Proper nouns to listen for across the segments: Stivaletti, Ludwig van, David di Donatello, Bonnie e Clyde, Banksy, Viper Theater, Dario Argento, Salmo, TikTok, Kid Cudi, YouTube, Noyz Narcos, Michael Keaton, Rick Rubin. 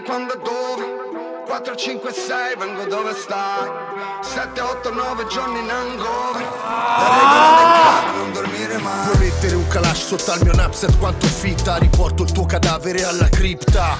dimmi quando e dove, 4, 5, 6 vengo dove stai, 7, 8, 9 giorni in hangover, la regola del non dormire mai. Puoi mettere un calash sotto al mio napset quanto fitta, riporto il tuo cadavere alla cripta.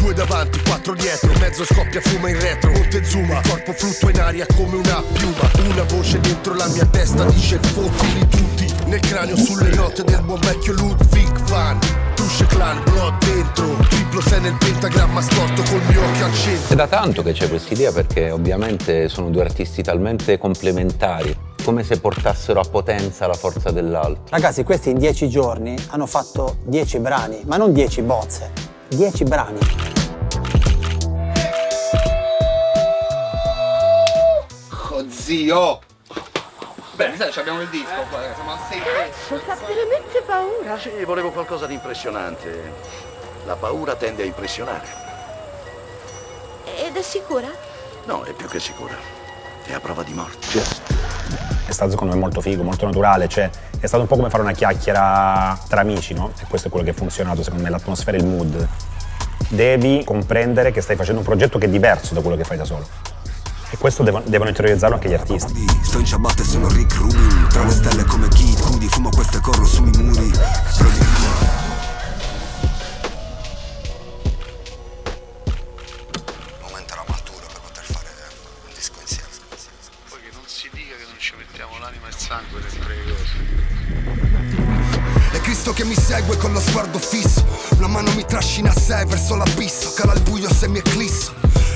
2 davanti, 4 dietro, mezzo scoppia, fuma in retro, Montezuma, corpo fluttua in aria come una piuma. Una voce dentro la mia testa dice fottili tutti, nel cranio sulle note del buon vecchio Ludwig van. Trusce clan, blood dentro, triplo 6 nel pentagramma storto col mio occhio al centro. È da tanto che c'è quest'idea perché ovviamente sono due artisti talmente complementari, come se portassero a potenza la forza dell'altro. Ragazzi, questi in 10 giorni hanno fatto 10 brani, ma non 10 bozze, 10 brani. Zio! Beh, mi sa che abbiamo il disco qua, siamo a 6 pezzi. Ho veramente paura. Sì, volevo qualcosa di impressionante. La paura tende a impressionare. Ed è sicura? No, è più che sicura. È a prova di morte. È stato secondo me molto figo, molto naturale, cioè è stato un po' come fare una chiacchiera tra amici, no? E questo è quello che ha funzionato, secondo me, l'atmosfera e il mood. Devi comprendere che stai facendo un progetto che è diverso da quello che fai da solo. E questo devono interiorizzarlo anche gli artisti. Sto in ciabatte e sono Rick Rubin, tra le stelle come Kid Cudi, fumo queste corro sui muri. Aumenta la matura per poter fare un disco insieme. Poi che non si dica che non ci mettiamo l'anima e il sangue dentro le cose. È Cristo che mi segue con lo sguardo fisso, una mano mi trascina a sé verso l'abisso, cala il buio se mi eclisso.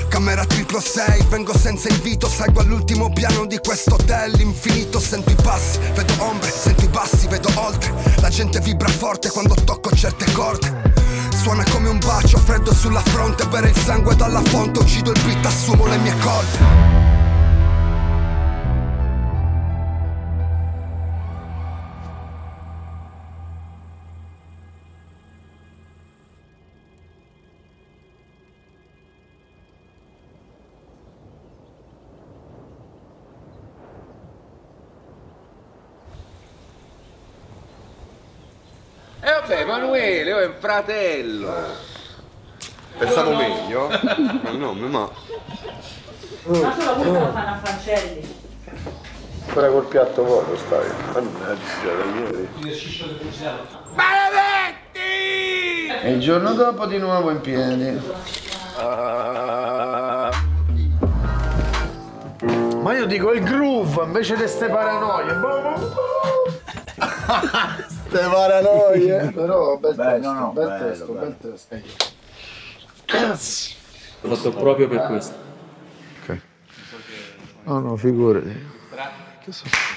Camera 666, vengo senza invito, salgo all'ultimo piano di questo hotel infinito. Sento i passi, vedo ombre, sento i bassi, vedo oltre. La gente vibra forte quando tocco certe corde. Suona come un bacio freddo sulla fronte, bere il sangue dalla fonte, uccido il beat, assumo le mie colpe. Emanuele, oh, è un fratello. Pensavo no. Meglio. Ma no, ma... Ma solo questo lo fanno a Fancelli. Ancora col piatto vuoto stai. Mannaggia, ieri. Maledetti! E il giorno dopo di nuovo in piedi. Ma io dico il groove invece di ste paranoie. Te paranoie, però bel testo, no, bel testo, bel testo. Cazzo! L'ho fatto proprio per questo. Ok. No, no, figurati.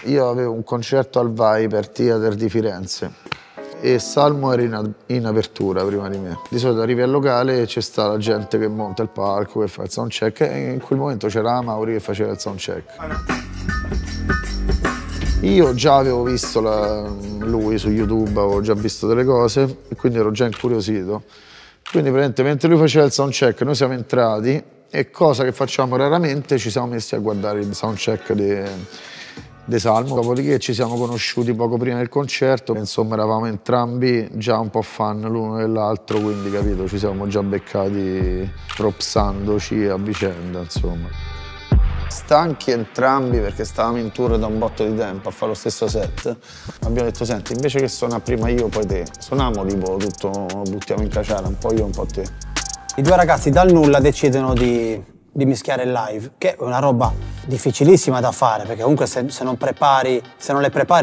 Io avevo un concerto al Viper Theater di Firenze e Salmo era in apertura prima di me. Di solito arrivi al locale e c'è sta la gente che monta il palco, che fa il sound check, e in quel momento c'era Mauri che faceva il sound check. Io già avevo visto lui su YouTube, avevo già visto delle cose e quindi ero già incuriosito. Quindi praticamente mentre lui faceva il soundcheck noi siamo entrati e, cosa che facciamo raramente, ci siamo messi a guardare il soundcheck di Salmo. Dopodiché ci siamo conosciuti poco prima del concerto, insomma eravamo entrambi già un po' fan l'uno dell'altro, quindi capito, ci siamo già beccati propsandoci a vicenda, insomma. Stanchi entrambi perché stavamo in tour da un botto di tempo a fare lo stesso set, abbiamo detto senti, invece che suona prima io poi te, suoniamo tipo tutto, buttiamo in caciara, un po' io un po' te. I due ragazzi dal nulla decidono di mischiare il live, che è una roba difficilissima da fare perché comunque se non le prepari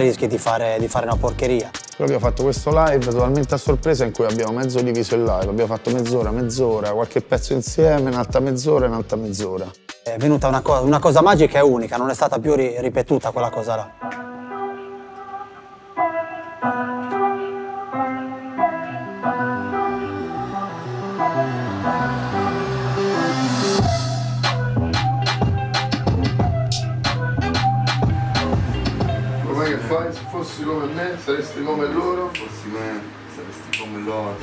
rischi di fare una porcheria. Abbiamo fatto questo live totalmente a sorpresa in cui abbiamo mezzo diviso il live, abbiamo fatto mezz'ora, mezz'ora, qualche pezzo insieme, un'altra mezz'ora e un'altra mezz'ora. È venuta una cosa magica e unica, non è stata più ripetuta quella cosa là. Com'è che fai? Se fossi come me, saresti come loro? Fossi me, saresti come loro.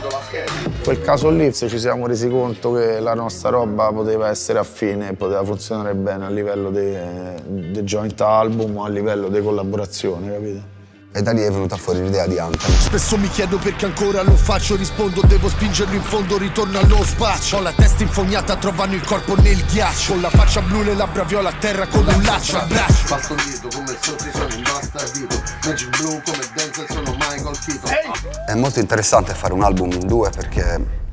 In quel caso lì ci siamo resi conto che la nostra roba poteva essere affine, poteva funzionare bene a livello di joint album o a livello di collaborazione, capito? e da lì è venuta fuori l'idea di Anthem. Spesso mi chiedo perché ancora lo faccio, rispondo devo spingerlo in fondo, ritorno allo spaccio. Ho la testa infognata, trovano il corpo nel ghiaccio, ho la faccia blu, le labbra viola a terra con un laccio a braccio. Passo indietro come il sorriso di un bastardito, Magic Blue come Denzel sono Michael Keaton. È molto interessante fare un album in due perché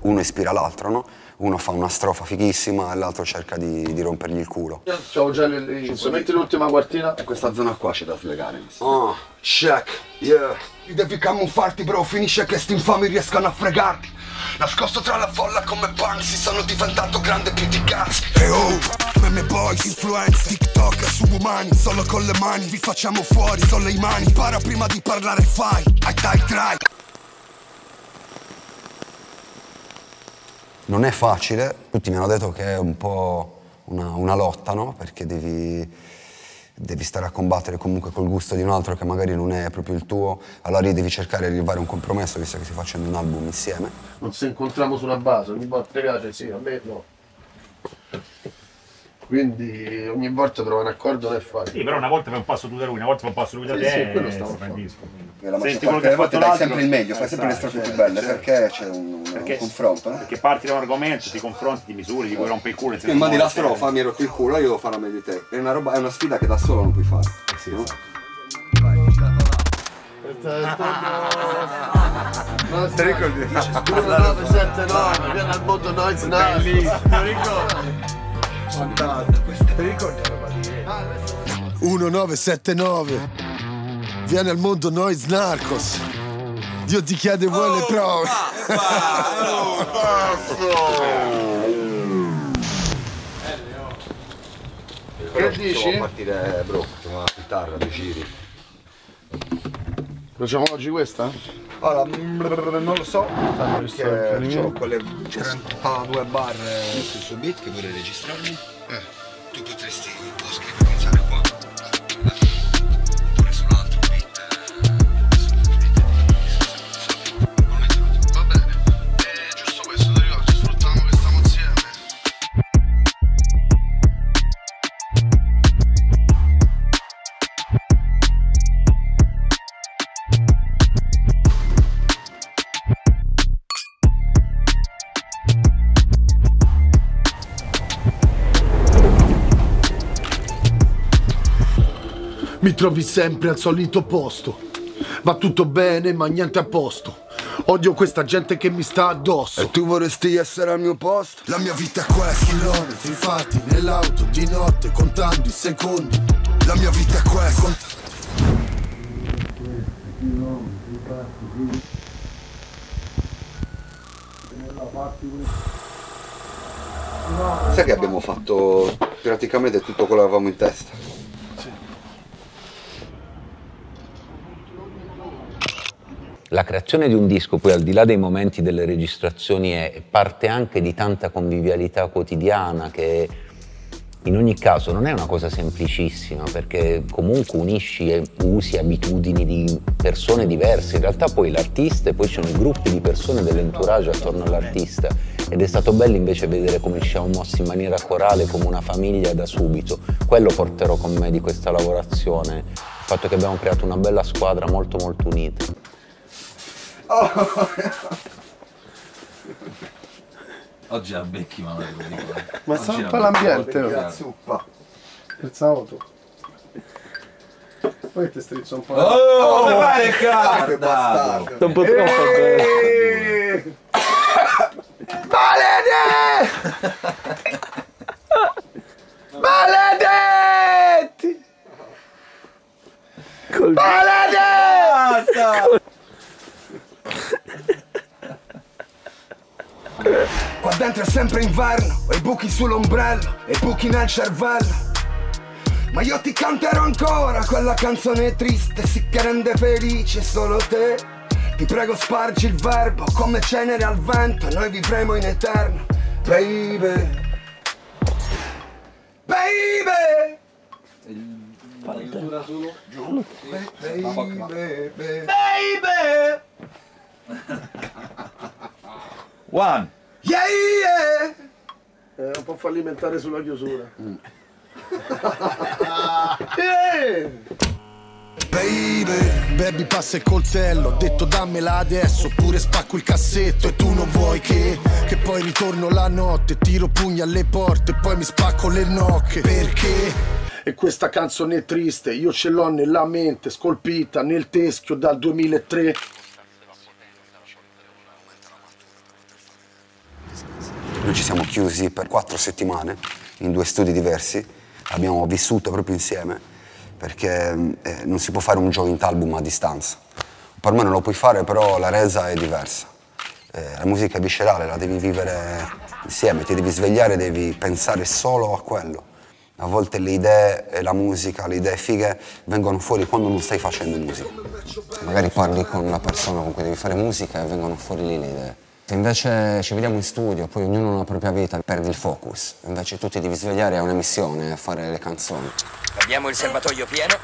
uno ispira l'altro, no? Uno fa una strofa fighissima e l'altro cerca di rompergli il culo. Ciao, già metti l'ultima quartina e questa zona qua c'è da flegare. Oh, check, yeah. Devi camuffarti bro, finisce che sti infami riescano a fregarti. Nascosto tra la folla come Banksy, sono diventato grande più di cazzi. E oh, meme boys, influencer, TikTok, subumani. Solo con le mani, vi facciamo fuori, solo i mani. Para prima di parlare, fai, I die try. Non è facile, tutti mi hanno detto che è un po' una lotta, no? Perché devi stare a combattere comunque col gusto di un altro che magari non è proprio il tuo, allora devi cercare di arrivare a un compromesso, visto che si facendo un album insieme. Non ci incontriamo su una base, ogni volta piace, sì, a me no. Quindi ogni volta trovare un accordo non è facile. Sì, però una volta fa un passo tu da lui, una volta fa un passo lui da te, sì, quello stavo facendo. Senti quello che hai fatto, dai sempre il meglio, fai sempre le strofe più belle, perché c'è un confronto. Perché parti da un argomento, ti confronti di misure, di cui rompe il culo. Ma di la strofa mi hai rotto il culo, io devo farla meglio di te. È una sfida che da solo non puoi fare. Sì, no? Ti ricordi? 1979, viene al mondo Noyz Narcos. Ti ricordi? 1979 viene al mondo Noyz Narcos. Dio ti chiede vuoi le prove. Che dici? Devo partire bro, una chitarra, due giri. Facciamo oggi questa? Allora, non lo so, perché c'ho quelle 32 barre sul beat che vorrei registrarmi. Tu potresti un po' scrivere qua. Oppure su un altro beat. Va bene. È giusto questo, Dario, ci sfruttiamo che stiamo insieme. Mi trovi sempre al solito posto, va tutto bene ma niente a posto. Odio questa gente che mi sta addosso. E tu vorresti essere al mio posto? La mia vita è questa. Chilometri fatti nell'auto di notte contando i secondi. La mia vita è questa. Chilometri fatti nella parte. Sai che abbiamo fatto praticamente tutto quello che avevamo in testa? La creazione di un disco, poi al di là dei momenti delle registrazioni, è parte anche di tanta convivialità quotidiana che in ogni caso non è una cosa semplicissima, perché comunque unisci e usi abitudini di persone diverse. In realtà poi l'artista e poi ci sono i gruppi di persone dell'entourage attorno all'artista, ed è stato bello invece vedere come ci siamo mossi in maniera corale come una famiglia da subito. Quello porterò con me di questa lavorazione, il fatto che abbiamo creato una bella squadra molto molto unita. Oh. Oggi la becchi, ma non lo dico. Ma sono un po' l'ambiente, la zuppa. Scherzavo tu. Poi ti strizzo un po'. Oh, come fai le carte? Un po' troppo. Maledetti! Maledetti! Qua dentro è sempre inverno, e i buchi sull'ombrello, e i buchi nel cervello. Ma io ti canterò ancora quella canzone triste, sì che rende felice solo te. Ti prego spargi il verbo come cenere al vento, noi vivremo in eterno. Baby, baby. Giù. Baby, baby, baby. One! Yeah, yeah! Un po' fallimentare sulla chiusura. Yeah. vive. Baby passa il coltello, detto dammela adesso, oppure spacco il cassetto e tu non vuoi che poi ritorno la notte, tiro pugni alle porte e poi mi spacco le nocche. Perché? E questa canzone triste io ce l'ho nella mente, scolpita nel teschio dal 2003. Noi ci siamo chiusi per 4 settimane in 2 studi diversi, abbiamo vissuto proprio insieme, perché non si può fare un joint album a distanza. Per me non lo puoi fare, però la resa è diversa. La musica è viscerale, la devi vivere insieme, ti devi svegliare, devi pensare solo a quello. A volte le idee e la musica, le idee fighe, vengono fuori quando non stai facendo musica. Magari parli con la persona con cui devi fare musica e vengono fuori lì le idee. Se invece ci vediamo in studio, poi ognuno ha la propria vita, perdi il focus. Invece tu ti devi svegliare a una missione, a fare le canzoni. Abbiamo il serbatoio pieno,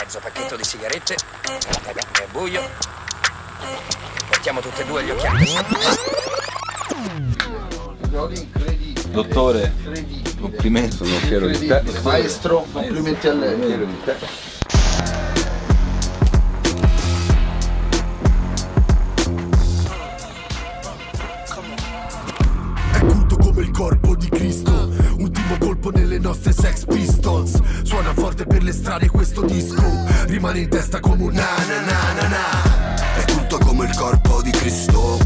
mezzo pacchetto di sigarette, è buio, portiamo tutte e due gli occhiali. Dottore, complimenti, sono fiero di te. Maestro, complimenti a lei. Fiero di te. È culto come il corpo di Cristo, ultimo colpo nelle nostre Sex Pistols. Suona forte per le strade questo disco, rimane in testa come un na na na na. È culto come il corpo di Cristo,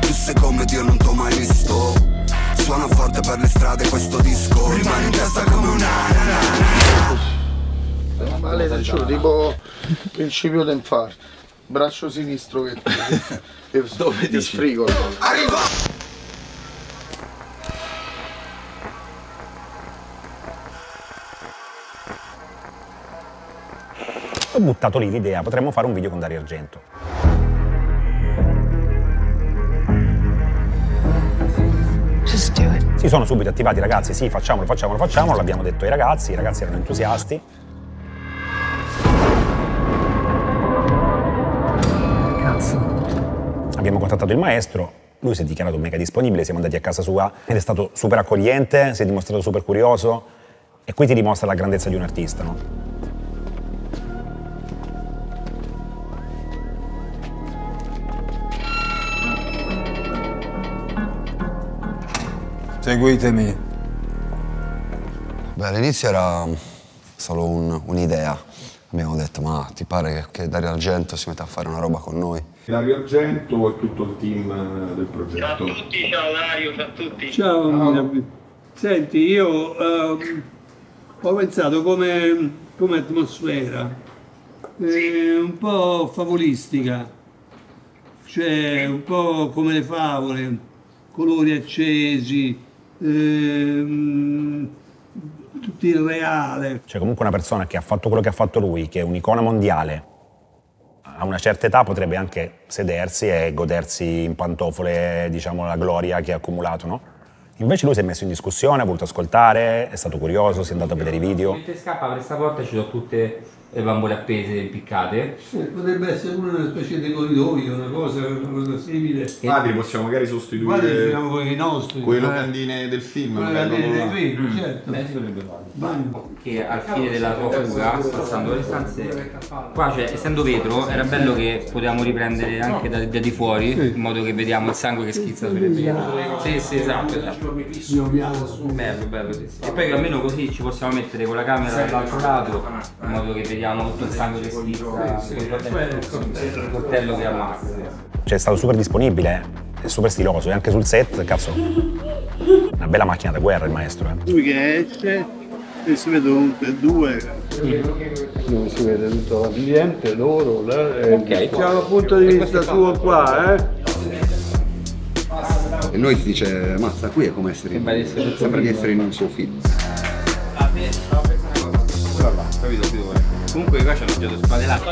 tu sei come Dio, non t'ho mai visto. Suona forte per le strade questo disco, rimane in testa come una nanana. Male da giù, tipo principio d'infarto. Braccio sinistro che dove ti sfrigo. Arriva! Ho buttato lì l'idea, potremmo fare un video con Dario Argento. Si sono subito attivati i ragazzi, sì, facciamolo, facciamolo, facciamolo, l'abbiamo detto ai ragazzi, erano entusiasti. Cazzo. Abbiamo contattato il maestro, lui si è dichiarato mega disponibile, siamo andati a casa sua ed è stato super accogliente, si è dimostrato super curioso e qui ti dimostra la grandezza di un artista, no? Seguitemi. Beh, all'inizio era solo un'idea. Abbiamo detto, ma ti pare che Dario Argento si metta a fare una roba con noi? Dario Argento o tutto il team del progetto? Ciao a tutti, ciao Dario, ciao a tutti. Ciao. Senti, io ho pensato come atmosfera, un po' favolistica, cioè un po' come le favole, colori accesi, tutto irreale. Cioè comunque una persona che ha fatto quello che ha fatto lui, che è un'icona mondiale, a una certa età potrebbe anche sedersi e godersi in pantofole, diciamo, la gloria che ha accumulato, no? Invece lui si è messo in discussione, ha voluto ascoltare, è stato curioso, si è andato a vedere i video. Mentre scappa per questa volta ci sono tutte le bambole appese, impiccate. Potrebbe essere una specie di corridoio, una cosa simile. Li possiamo magari sostituire con i nostri. Con le locandine del film. Con le locandine del film, certo. Che al fine della tua fuga, passando le stanze, qua, cioè, essendo vetro, era bello che potevamo riprendere anche da di fuori, in modo che vediamo il sangue che schizza sulle pietre. Sì, esatto. Bello, bello, sì. E poi almeno così ci possiamo mettere con la camera dall'altro lato, in modo che vediamo tutto il sangue che schizza, il coltello che ammazza. Cioè è stato super disponibile, è super stiloso, e anche sul set, cazzo, una bella macchina da guerra il maestro, eh. Lui che esce e si vedono tutte e due. Dove si vede tutto l'ambiente, loro, ok, dal punto di vista suo qua, E noi ti dice, mazza, qui è come essere in un suo film. Comunque qua c'è un gioco spadellato.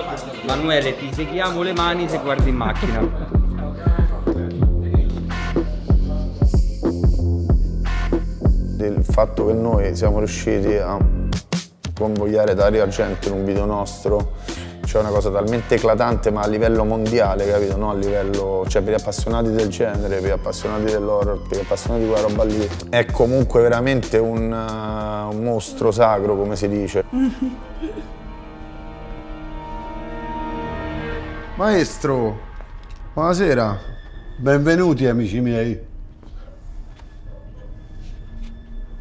Manuele, ti seghiamo le mani se guardi in macchina. Il fatto che noi siamo riusciti a convogliare Dario Argento in un video nostro, cioè una cosa talmente eclatante, ma a livello mondiale, capito? No, a livello, cioè per gli appassionati del genere, per gli appassionati dell'horror, per gli appassionati di quella roba lì. È comunque veramente un mostro sacro, come si dice. Maestro, buonasera. Benvenuti, amici miei.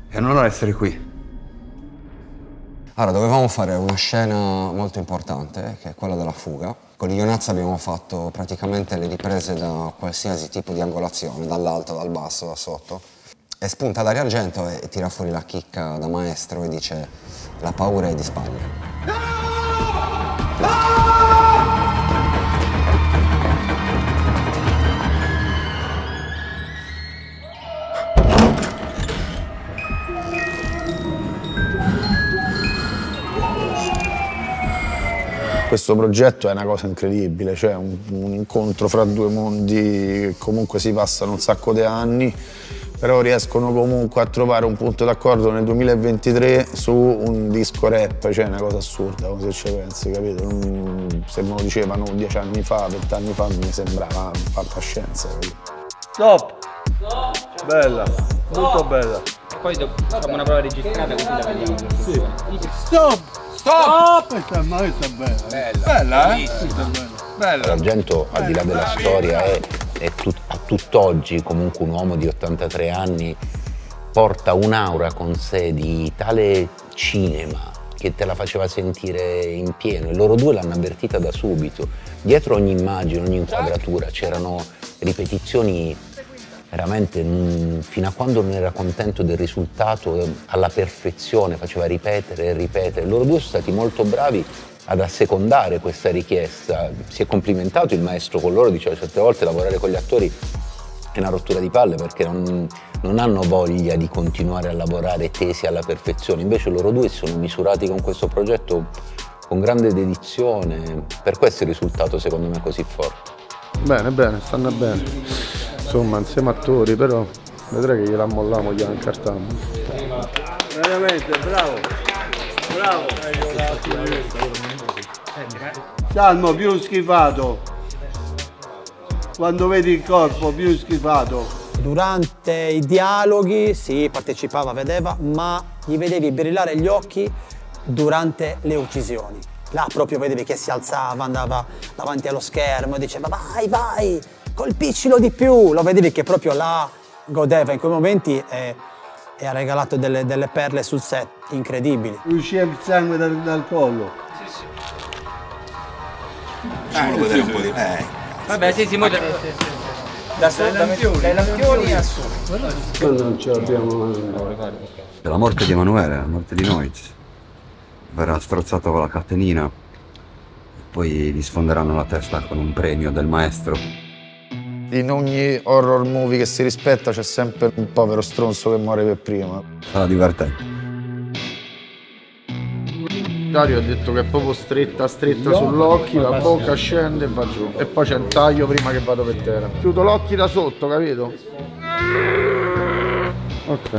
È un onore essere qui. Allora, dovevamo fare una scena molto importante, che è quella della fuga. Con Ionazza abbiamo fatto praticamente le riprese da qualsiasi tipo di angolazione, dall'alto, dal basso, da sotto. E spunta Dario Argento e tira fuori la chicca da maestro e dice: la paura è di spalle. No! Questo progetto è una cosa incredibile, cioè un incontro fra due mondi che comunque si passano un sacco di anni, però riescono comunque a trovare un punto d'accordo nel 2023 su un disco rap, cioè è una cosa assurda, se ci pensi, capito? Se me lo dicevano 10 anni fa, 20 anni fa, mi sembrava fantascienza, capito? Stop! Stop. Bella, stop. Molto bella. E poi facciamo una prova registrata così la vediamo. Sì. Stop! Stop! Questa è bella. Bella, eh? Bella. L'Argento, al di là della storia, a tutt'oggi comunque un uomo di 83 anni porta un'aura con sé di tale cinema che te la faceva sentire in pieno. E loro due l'hanno avvertita da subito. Dietro ogni immagine, ogni inquadratura c'erano ripetizioni veramente fino a quando non era contento del risultato alla perfezione, faceva ripetere e ripetere. Loro due sono stati molto bravi ad assecondare questa richiesta. Si è complimentato il maestro con loro, diceva certe volte lavorare con gli attori è una rottura di palle perché non hanno voglia di continuare a lavorare tesi alla perfezione. Invece loro due si sono misurati con questo progetto con grande dedizione. Per questo il risultato secondo me è così forte. Bene, bene, stanno bene. Insomma, insieme attori, però vedrai che gliela mollamo, gliela incartiamo. Veramente, bravo, bravo. Salmo, più schifato. Quando vedi il corpo, più schifato. Durante i dialoghi, sì, partecipava, vedeva, ma gli vedevi brillare gli occhi durante le uccisioni. Là proprio vedevi che si alzava, andava davanti allo schermo e diceva vai, vai. Colpiscilo di più, lo vedevi che proprio là godeva in quei momenti e ha regalato delle perle sul set incredibili. Usciva il sangue dal collo. Sì, sì. Sì, un po' di... Vabbè, sì, sì, mo... Dai lampioni a su. Quando non ce l'abbiamo... La morte di Emanuele, la morte di Noyz. Verrà strozzato con la catenina. Poi gli sfonderanno la testa con un premio del maestro. In ogni horror movie che si rispetta c'è sempre un povero stronzo che muore per prima. Sarà divertente. Dario ha detto che è proprio stretta, stretta sull'occhio, la bocca scende e va giù. E poi c'è un taglio prima che vado per terra. Chiudo l'occhio da sotto, capito? Ok.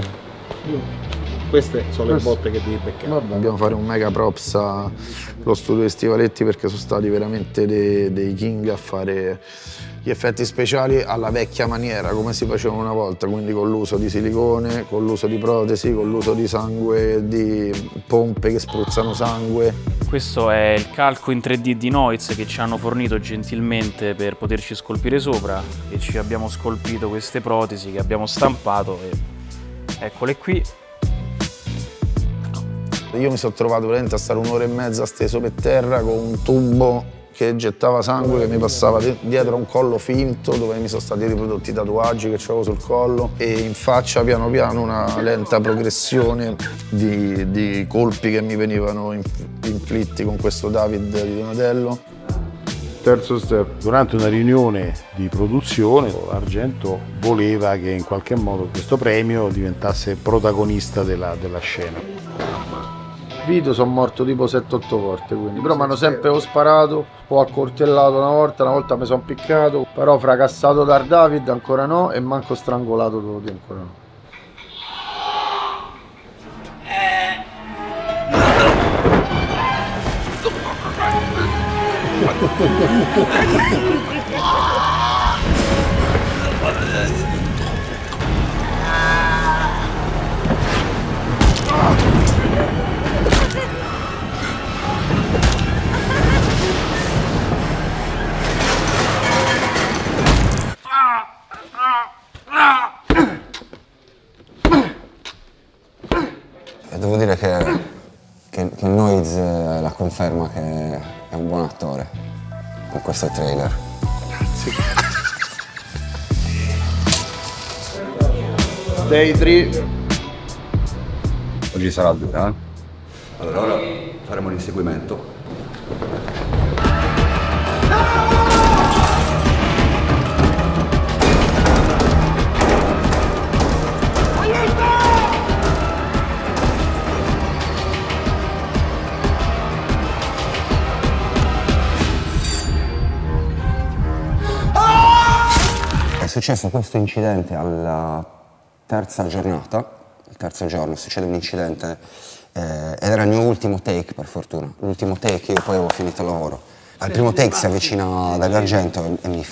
Queste sono le botte che devi beccare. Dobbiamo fare un mega props allo studio di Stivaletti perché sono stati veramente dei king a fare gli effetti speciali alla vecchia maniera, come si facevano una volta, quindi con l'uso di silicone, con l'uso di protesi, con l'uso di sangue, di pompe che spruzzano sangue. Questo è il calco in 3D di Noyz che ci hanno fornito gentilmente per poterci scolpire sopra e ci abbiamo scolpito queste protesi che abbiamo stampato e eccole qui. Io mi sono trovato veramente a stare 1 ora e mezza steso per terra con un tubo che gettava sangue che mi passava dietro un collo finto dove mi sono stati riprodotti i tatuaggi che avevo sul collo e in faccia piano piano una lenta progressione di colpi che mi venivano inflitti con questo David di Donatello. Terzo step. Durante una riunione di produzione Argento voleva che in qualche modo questo premio diventasse protagonista della scena. Vito sono morto tipo 7-8 volte, quindi. Però mi hanno sempre o sparato o accoltellato una volta mi sono piccato, però fracassato da David ancora no e manco strangolato tutti ancora no. Noyz è la conferma che è un buon attore con questo trailer. Grazie. Day 3. Oggi sarà dura, eh? Allora ora faremo l'inseguimento. È successo questo incidente alla terza giornata, il terzo giorno succede un incidente ed era il mio ultimo take, per fortuna, l'ultimo take, io poi avevo finito il lavoro. Al primo take si avvicina Dario Argento e mi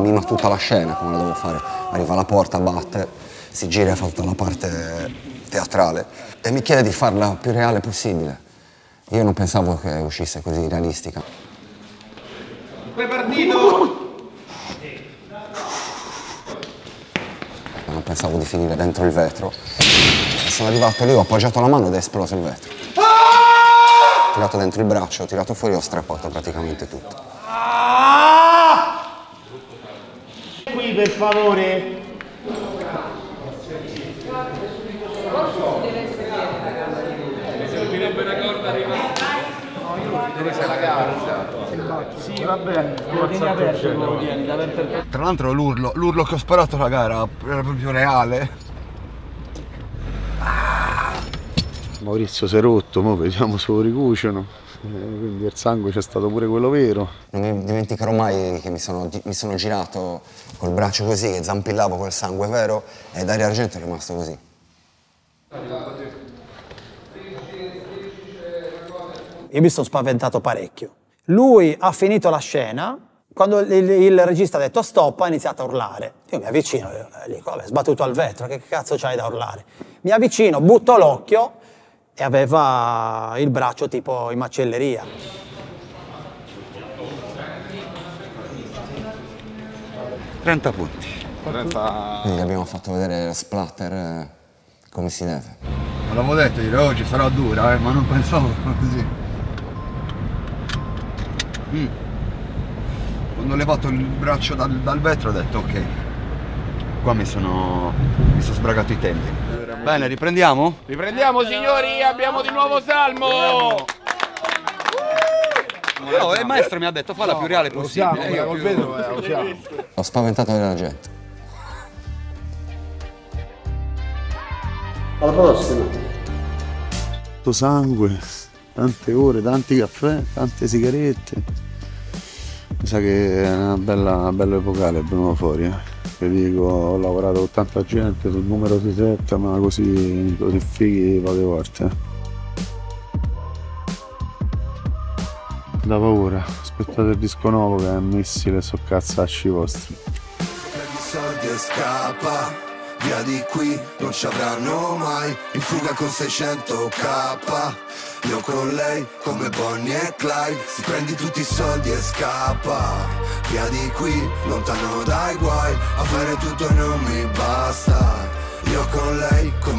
mima tutta la scena, come la devo fare. Arriva alla porta, batte, si gira e fa tutta la parte teatrale e mi chiede di farla più reale possibile. Io non pensavo che uscisse così realistica. Poi partito! Non pensavo di finire dentro il vetro. Sono arrivato lì, ho appoggiato la mano ed è esploso il vetro. Ho tirato dentro il braccio, ho tirato fuori e ho strappato praticamente tutto. Qui per favore. Mi servirebbe una corda arrivata. No, io non vedo se la calza. Sì, vabbè, tieni aperto, lo tieni, Tra l'altro l'urlo che ho sparato, raga, era proprio reale. Ah. Maurizio si è rotto, mo vediamo se lo ricuciono. Quindi il sangue c'è stato pure quello vero. Non mi dimenticherò mai che mi sono girato col braccio così, che zampillavo col sangue vero, e Dario Argento è rimasto così. Io mi sono spaventato parecchio. Lui ha finito la scena, quando il regista ha detto stop, ha iniziato a urlare. Io mi avvicino, dico, vabbè, sbattuto al vetro, che cazzo c'hai da urlare? Mi avvicino, butto l'occhio e aveva il braccio tipo in macelleria. £30. Quindi abbiamo fatto vedere splatter come si deve. L'avevo detto, dire oggi sarà dura, ma non pensavo così. Quando ho levato il braccio dal vetro ho detto ok, qua mi sono sbragato i tempi. Bene, riprendiamo? Riprendiamo signori, abbiamo di nuovo Salmo! No, il maestro mi ha detto falla più reale possibile. Io lo vedo, lo siamo. Ho spaventato la gente. Alla prossima! Tanto sangue, tante ore, tanti caffè, tante sigarette. Mi sa che è una bella epocale, è venuto fuori, Che dico, ho lavorato con tanta gente, sul numero si setta, ma così fighi poche volte. Da paura, aspettate il disco nuovo che è un missile so cazzacci vostri. Prendi soldi e scappa, via di qui, non ci avranno mai, in fuga con 600k. Io con lei, come Bonnie e Clyde, si prendi tutti i soldi e scappa via di qui, lontano dai guai, a fare tutto non mi basta. Io con lei, come